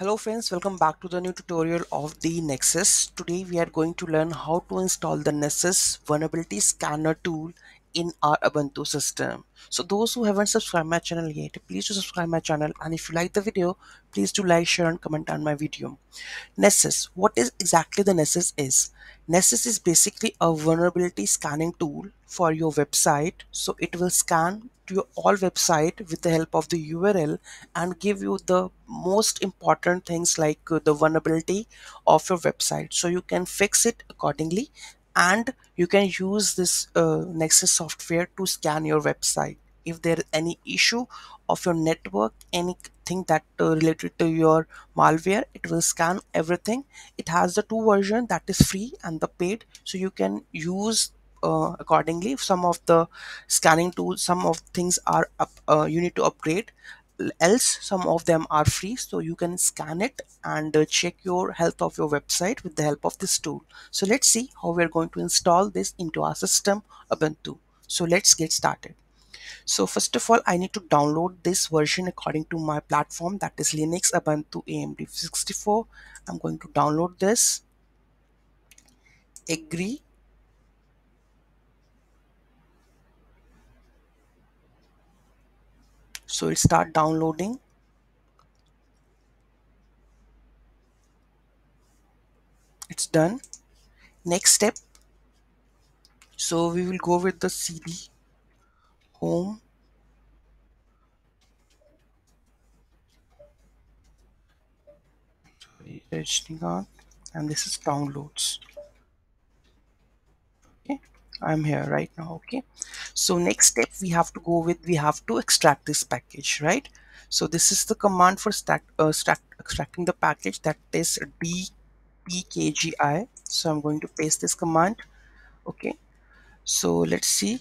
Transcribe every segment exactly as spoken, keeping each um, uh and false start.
Hello friends, welcome back to the new tutorial of the Nessus. Today we are going to learn how to install the Nessus vulnerability scanner tool in our Ubuntu system. So those who haven't subscribed my channel yet, please do subscribe my channel, and if you like the video, please do like, share and comment on my video. Nessus, what is exactly the Nessus is? Nessus is basically a vulnerability scanning tool for your website. So it will scan to your all website with the help of the U R L and give you the most important things like the vulnerability of your website. So you can fix it accordingly and you can use this uh, Nessus software to scan your website. If there is any issue of your network, anything that uh, related to your malware, it will scan everything. It has the two versions, that is free and the paid. So you can use Uh, accordingly. Some of the scanning tools, some of things are up, uh, you need to upgrade, else some of them are free, so you can scan it and uh, check your health of your website with the help of this tool. So let's see how we're going to install this into our system Ubuntu. So let's get started. So first of all, I need to download this version according to my platform, that is Linux, Ubuntu, A M D sixty-four. I'm going to download this, agree. So it start downloading. It's done. Next step. So we will go with the C D home. And this is downloads. I'm here right now. Okay, so next step we have to go with, we have to extract this package, right? So this is the command for stack, uh, stack, extracting the package, that is D P K G I. So I'm going to paste this command. Okay, so let's see.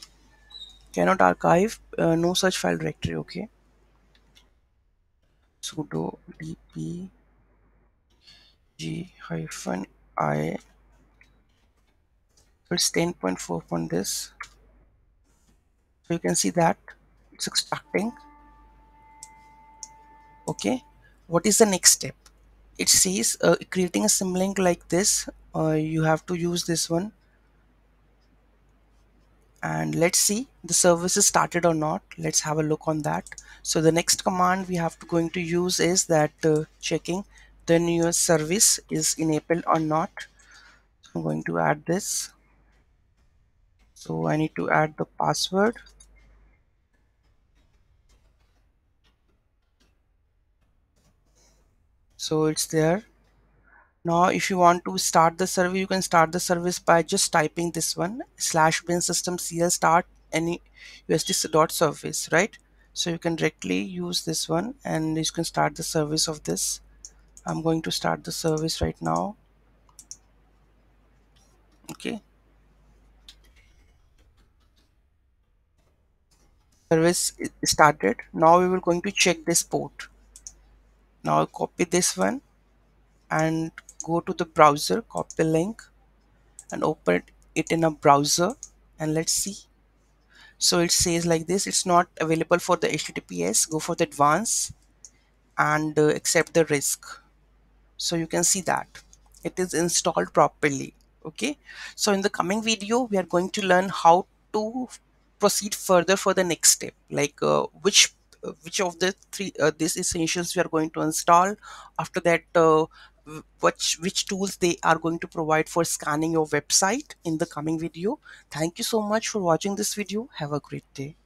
Cannot archive, uh, no such file directory. Okay, sudo D P G hyphen I. It's ten point four on this. So you can see that it's extracting. Okay, what is the next step? It says uh, creating a symlink like this. Uh, you have to use this one. And let's see the service is started or not. Let's have a look on that. So the next command we have to going to use is that uh, checking the new service is enabled or not. So I'm going to add this. So I need to add the password. So it's there. Now if you want to start the service, you can start the service by just typing this one, slash bin system cl start any usd.service, right? So you can directly use this one and you can start the service of this. I'm going to start the service right now. Okay. Service started. Now we will going to check this port. Now copy this one and go to the browser, copy link and open it in a browser and let's see. So it says like this, it's not available for the H T T P S. Go for the advanced and uh, accept the risk. So you can see that it is installed properly. Okay, so in the coming video we are going to learn how to proceed further for the next step, like uh, which uh, which of the three uh, these essentials we are going to install. After that, uh, which which tools they are going to provide for scanning your website in the coming video. Thank you so much for watching this video. Have a great day.